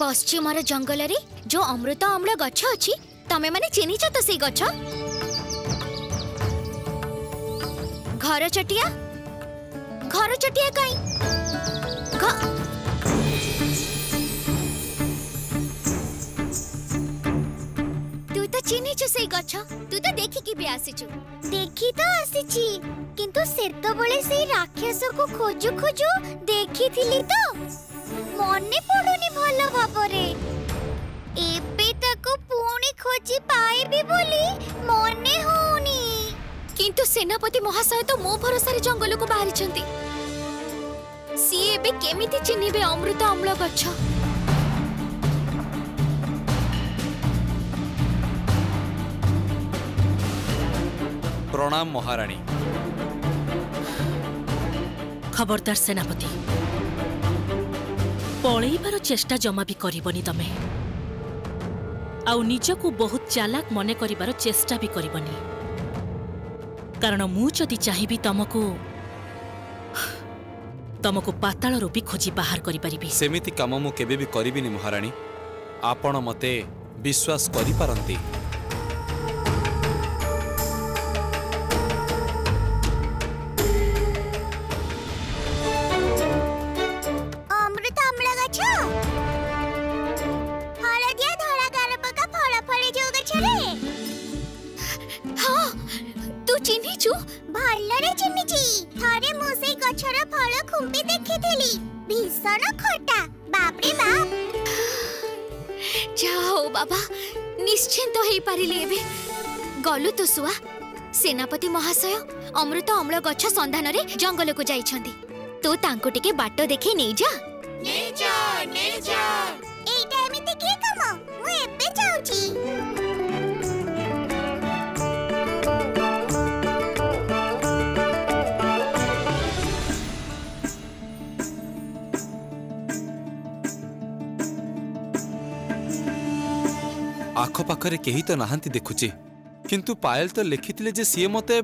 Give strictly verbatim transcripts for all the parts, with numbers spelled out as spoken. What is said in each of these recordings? पश्चिम जंगल रे जो अमृत अम्ल गछ अच्छी तमे माने चिन्ह तो से गछ घर चटिया घर चटिया कहीं तू तो चिन्ह से गछ तू तो देखिकी भी आसीचु देखी तो आसीची किंतु सेतो बोले से राक्षस को खोजु खोजु देखी थिली तो मने पडुनी भलो भाबरे एबे ताको पुणी खोजी पाए भी बोली मने होनी किंतु सेनापति महाशय तो मो भरोसा रे जंगल को बाहरी छंती सी एबे केमिति चिन्हिबे अमृत अम्ल गछ प्रणाम महारानी। खबरदार सेनापति पलैबार चेष्टा जमा भी करबनी तमे आउ निजको बहुत चालाक मने करिबार चेष्टा भी करबनी कारण मु जदि चाहिबी तमको तमको पाताल रूपी खोजी बाहर करिपारिबी सेमिति काम मु केबे भी करिबिनी महारानी आपण मते विश्वास करि पारंती तो सुआ सेनापति महाशय अमृत अम्ल गछ संधान रे जंगल को जाई छंदी तो तांको टिके बाट देखे नै जा नै जा नै जा ए टाइम ते के काम मु एबे जाऊ छी आखो पाखरे केही तो नाहंती देखुची किंतु पायल तो लिखिथिले जे सीए मते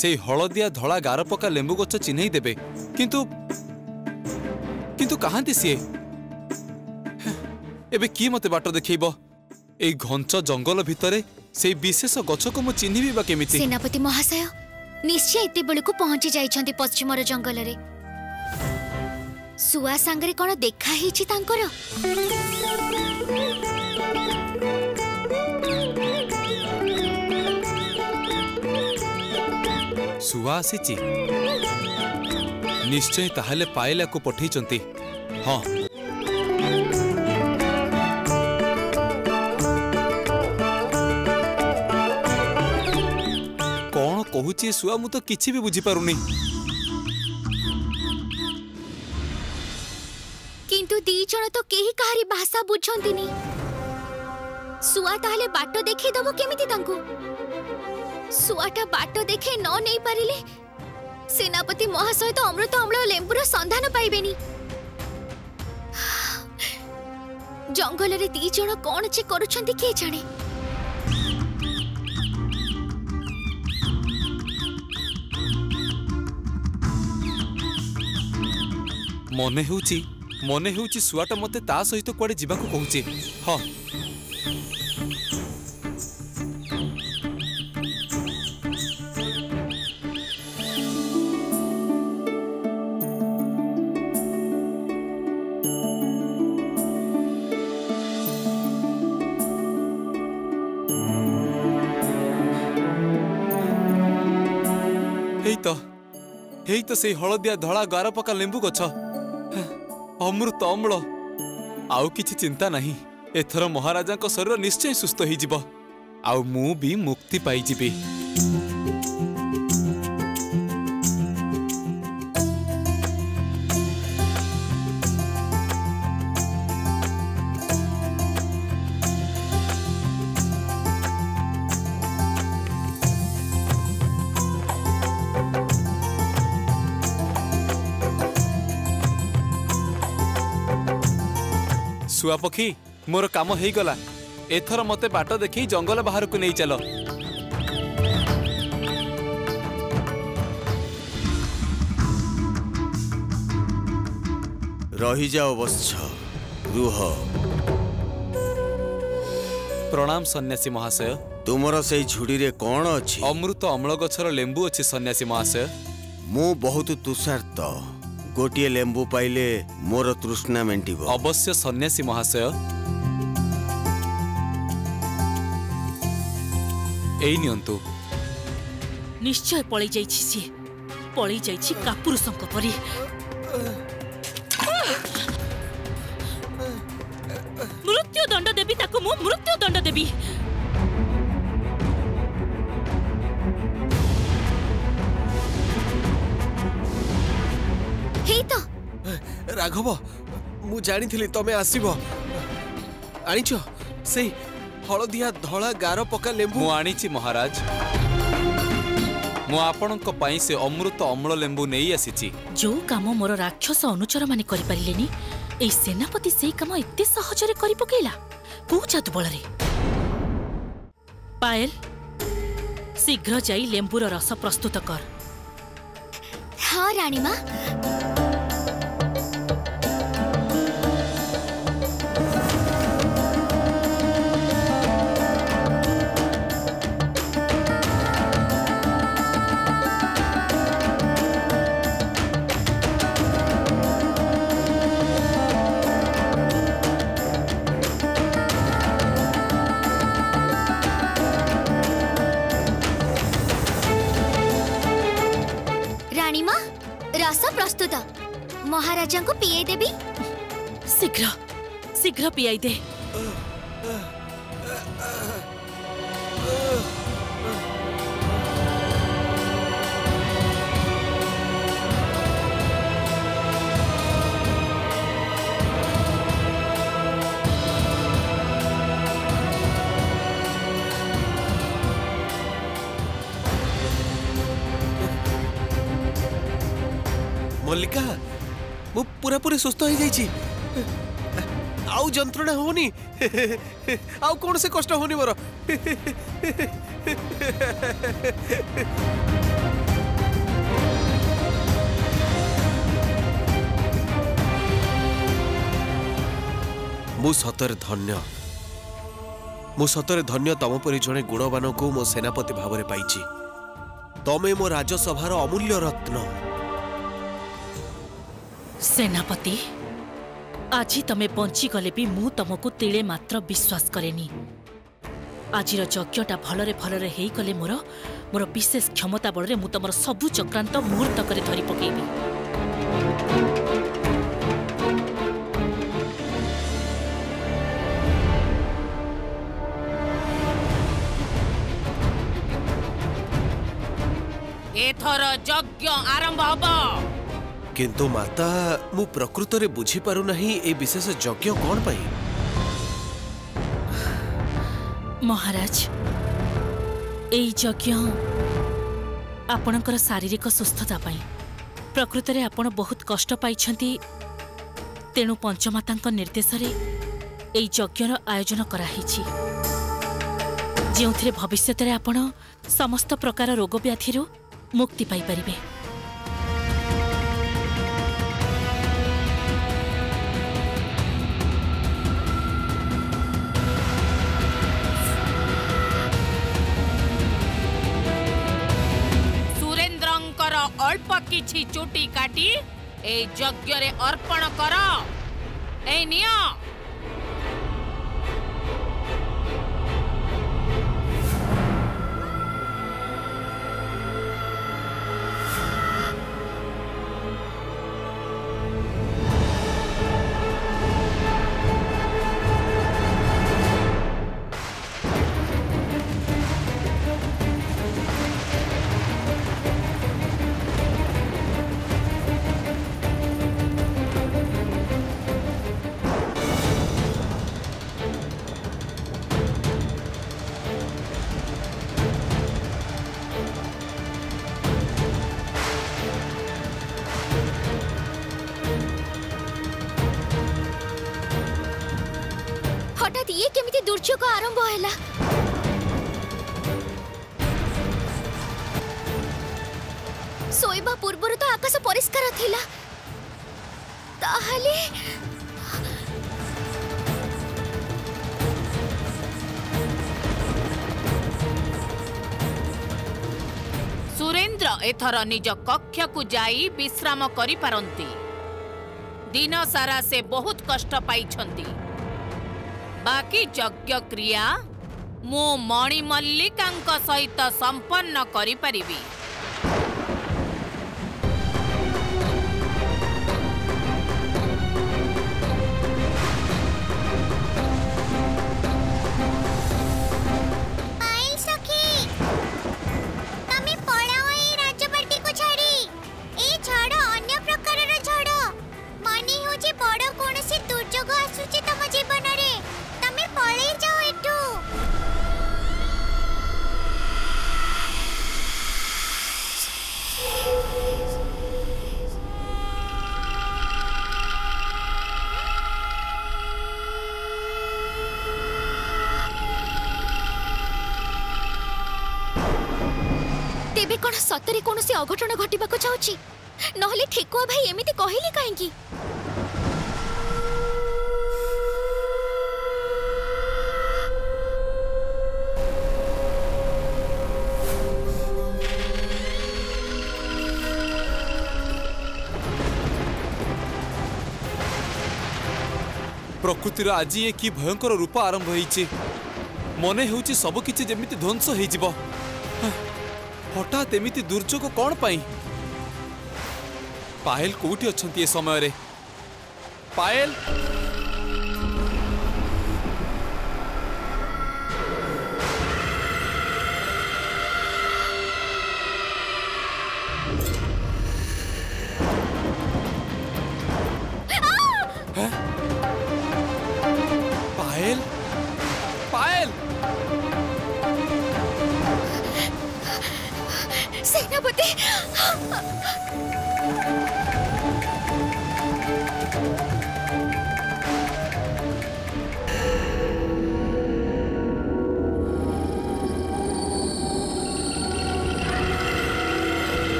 से हलदिया धड़ा गार पका लेंबू गच चिन्हई देबे किंतु किंतु कहांती सीए एबे की मते बाट देखइबो ए घंच जंगल भितरे से विशेष गच को मु चिन्हिबी बा केमिति सेनापति महाशय निश्चय इते बेल को पहुंची जाई छंती पश्चिम र जंगल रे सुआ सांगरे कोन देखा हिची तांकर सुआ सीची निश्चय ताहले पायला को पठई चंती हां कोन कहूची सुआ मु तो किछि भी बुझी पारुनी किंतु दी जण तो केही काहारी भाषा बुझंतिनी सुआ ताहले बाट देखि दबो केमिति तांकू सुआटा बाट देखे न नहीं पारिले सेनापति महाशय तो अमृत अम्ल लेंबुर संधान पाइबेनी जंगल रे दी जण कोन छे करूछंती के जाने मने होउची मने होउची सुआटा मते ता सहित कोडे जीवा को कहूची हां हेई तो से हलदिया धड़ा गार पका लेंबू गछ अमृत अम्ल आउ किछि चिंता नहीं एथर महाराजा को शरीर निश्चय सुस्थ होई जिवो आउ मु भी मुक्ति पाई जिबी सुआ पखी मोर काम हेई गला एथर मते बाट देखि जंगल बाहर को नहीं चलो रही जाओ बच्चा रुह। प्रणाम सन्यासी महाशय। तुमर से झुड़ी रे कौन अच्छी? अमृत अम्ल गछर लेंबू अच्छी सन्यासी महाशय। मु बहुत तुषार्त, गोटे लेंबू पाइले मोर तृष्णा मेंटिबो। अवश्य सन्यासी महाशय। एई नियंतु। निश्चय पळि जाईछि सी, पळि जाईछि कापुरुषक परी। मृत्यु दंड देबी ताको, मु मृत्यु दंड देबी। राघव मु जानी थी तमें आसब से हलदिया धला गार पका लेंबू मु आनी महाराज। मु आपण से अमृत अम्ल लेंबू नहीं आसी। जो काम मोर राक्षस अनुचर माने करि पारिलेनी, ए सेनापति सेई काम एते सहजरे करि पकेला। को जादू बल रे पायल, शीघ्र जाई लेंबूर रस प्रस्तुत कर। हां रानी मां। महाराजा को पिए देबी। शीघ्र शीघ्र पियाई दे। मल्लिका वो पूरा पूरी सुस्त हो जाइए। आउ जंत्रणा होनी, आउ कौन से कष्ट होनी मोर। मु सतर धन्य, मु सतर धन्य तम परी जड़े गुणवान को मो सेनापति भाव में पाई। तमें मो राजसभार अमूल्य रत्न। सेनापति आज तमें बंची गले भी मु तुमको तिले मात्र विश्वास करेनी। आज यज्ञटा भलरे भलरे हेई गले मोर मोर विशेष क्षमता बल रे मु तुम सबू चक्रांत मुहूर्त करे धरी पकेबी। एथर यज्ञ आरंभ होबो। किंतु माता मु प्रकृत रे बुझी पारु नहीं ए विशेष यज्ञ कौन पाई। महाराज ए यज्ञ आपणकर शारीरिक सुस्थता पाई। प्रकृत रे आपण बहुत कष्ट पाइछंती, तेणु पंचमातांक निर्देश रे ए यज्ञर आयोजन करा हिछि, जेउथिरे भविष्यत रे आपण समस्त प्रकार रोग व्याधिरो मुक्ति पाई परिबे। अल्प किछि चुटी काटी ए यज्ञ रे अर्पण कर। ए नियो को आरंभ होला। सोईबा पूर्व तो आकाश परिष्कार थिला। ताहले एथर निज कक्ष को जाई विश्राम करि पारंती। दिन सारा से बहुत कष्ट पाइछंती। बाकी यज्ञ क्रिया मो मणि मल्लिकांक सहित संपन्न करि परिबी। तेबे कौन सतरे कौन से अघटन घटना को चाहूँ नहले ठेकुआ भाई एमती कहले कहीं। प्रकृतिर आज ये कि भयंकर रूप आरंभ होइछि मन हो सबकिछि जेमिति ध्वंस हो। हठात एमती दुर्योग कौन पाई? पायल कौटी अच्छा ये समय रे? पायल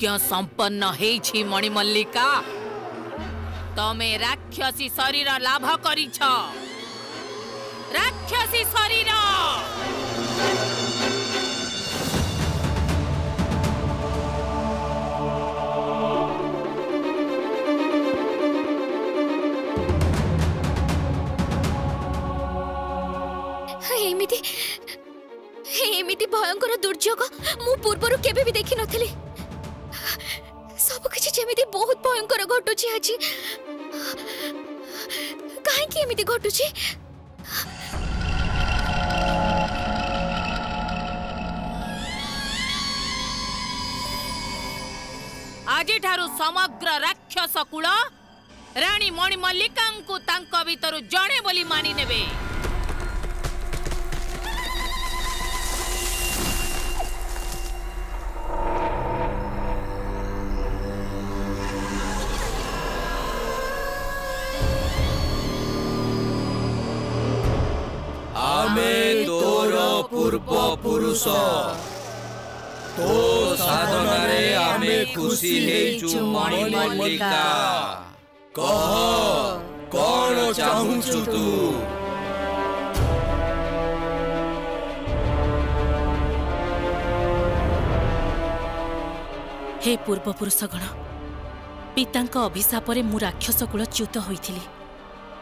यज्ञ संपन्न होइछि मणिमल्लिका। तमे राक्षसी शरीर लाभ करिछ। राक्षसी शरीर एमिति एमिति भयंकर दुर्योग मु पूर्वरु केबे भी देखि नथिली। सबकि बहुत भयंकर घटुची आज कहीं घटुची। आज समग्र राक्षस कूल राणी मणिमल्लिका को तांका भीतर जणे बोली मानी नेबे। पुरुषो तो साधनारे आमे खुशी हेचु मणि मल्लिका कह कौन चाहुचु तू। हे पूर्व पुरुष गण, पिता अभिशाप मु राक्षस कूल च्युत होइथिली।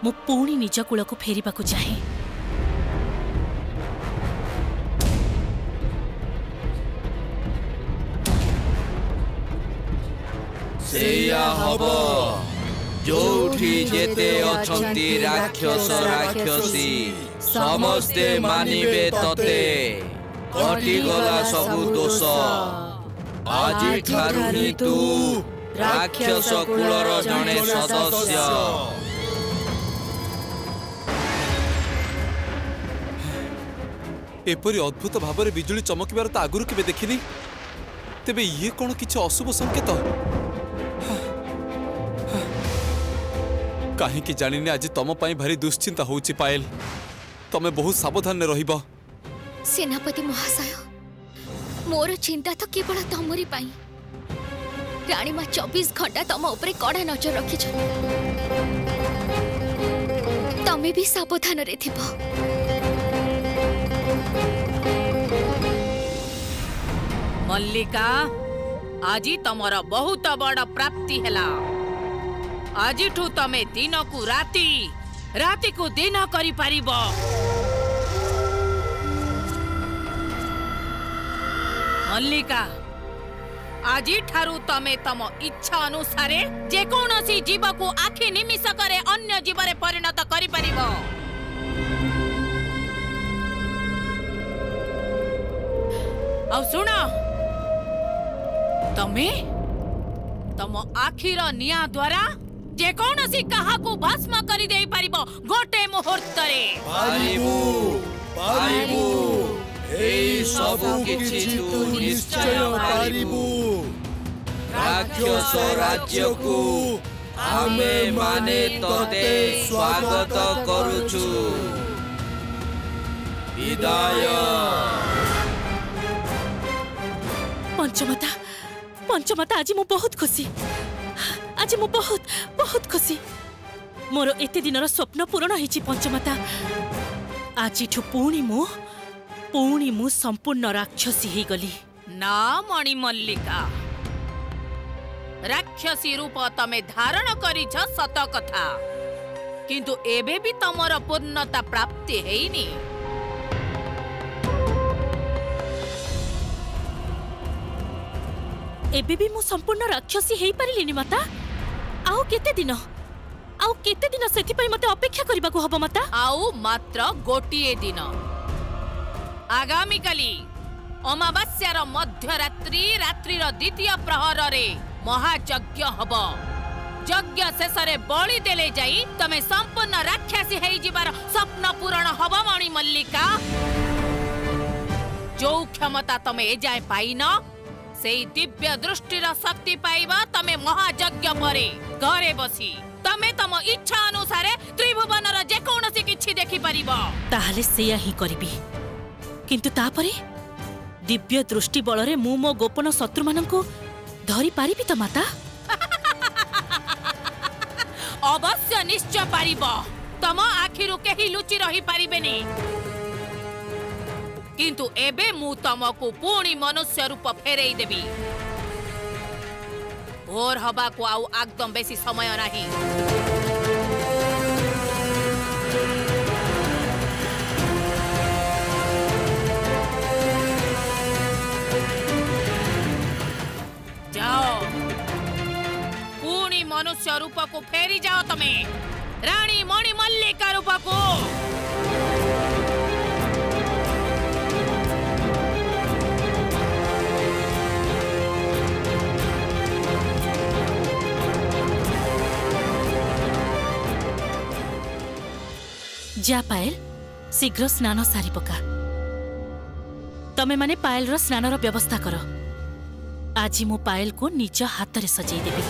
मु पुणी निज कूल को फेरिबा को चाहे। सेया हबो जोठी जेते अछंती राक्षस राक्षसी समस्ते मानिबे तते। कटि गला सबु दोष आजि ठारुनी तू राक्षस कुलर जने सदस्य। एपरी अद्भुत भावरे बिजुली चमकिबार त आगुरु केबे देखिनी। तेबे ये कोन किछ अशुभ संकेत? काहे कि जानिने आज तम पई भारी दुश्चिंता होउची पायल। तमे बहुत सावधान ने रहिबो। सेनापति महाशय, मोर चिंता तो केवल तमरी पई। राणी माँ चौबीस घंटा तम उपरे कड़ा नजर रखी। तमें भी सावधान रे थिबो। मल्लिका, आजी तमरा बहुत बड़ प्राप्ति हैला। आजी ठू तमें दिन को राति राति को दिन करी पारिबो। मल्लिका, आजी ठारू तमे तम इच्छा अनुसार जे कोनोसी जीव को आखि निमिषक अन्य जीव रे परिणत करि परिबो। औ सुन, तमे तम आखिर निया द्वारा जे कोनोसी कहा को भस्म करि देई परिबो गोटे मुहूर्त रे। परिबो परिबो एई सब किछि तू निश्चय परिबो। राक्षस राज्य को आमे माने तोते स्वागत करुछु। विदाय। पंचमता पंचमता आज मु बहुत खुशी। आज मु बहुत बहुत खुशी। मोर एते दिनर स्वप्न पूर्ण हेछि पंचमता। आज ठू पुणी मु पुणी मु संपूर्ण राक्षसी हे गली। ना मणि मल्लिका, राक्षसी रूप तमें धारण करिछ सत कथा, किंतु एबे भी तमर पूर्णता प्राप्ति हेइनी। एबे भी मु संपूर्ण राक्षसी हेई पारिलिनी माता। आउ केते दिन आउ केते दिन सेति पई मते अपेक्षा करबा को हबो माता। आउ मात्र गोटिए दिन। आगामी काली अमावास्यार मध्यरात्रि रात्रिर द्वितीय प्रहर रे महायज्ञ हब। यज्ञ शेषे बलि देले जाई तमे संपूर्ण राक्षसी हेई जिबार स्वप्न पूरण हब। मणि मल्लिका, जो क्षमता तमे ए जाय पाइन सेई दिव्य दृष्टिर शक्ति पाइबा तमे महायज्ञ परे घरे बसी तमे तम इच्छा अनुसार त्रिभुवनर जे कोनोसी किछि देखि परिबो। ताहले सेया ही करिबी, किंतु ता परे दिव्य दृष्टि बलरे मु मो गोपन शत्रु माननकु धरी पारिबी तो माता? अवश्य निश्चय पारिब। तम आखिरु केही लुचि रही पारिबेनी। किंतु एबे मु तमको पूर्ण मनुष्य रूप फेरई देबी। भोर हवा को आउ एकदम बेसी समय नाही। मनुष्य रूप को फेरी जाओ तमे रानी मणि मल्लिका रूप को। जा पायल, शीघ्र स्नान सारी पका। तमे माने पायल रो स्नान रो व्यवस्था करो। आज मु पायल को निज हाथ रे सजाई देबी।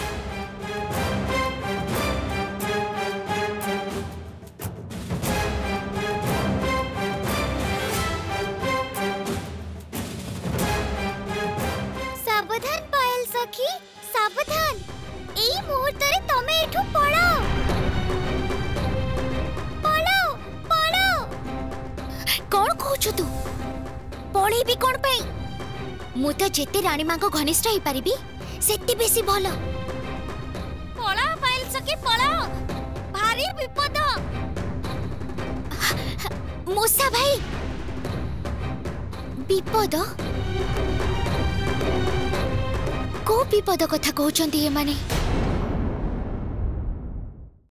सावधान एई मुहूर्त रे तमे एठू पळाओ पळाओ पळाओ कोण कहूछु तू पळेबी कोण पई मु तो जेते रानी मां को घनिष्ठ होई पारिबी सेति बेसी भलो पळाओ पायल सखी पळाओ भारी विपद मुसा भाई विपद को विपद कथा कहउछंती ए माने।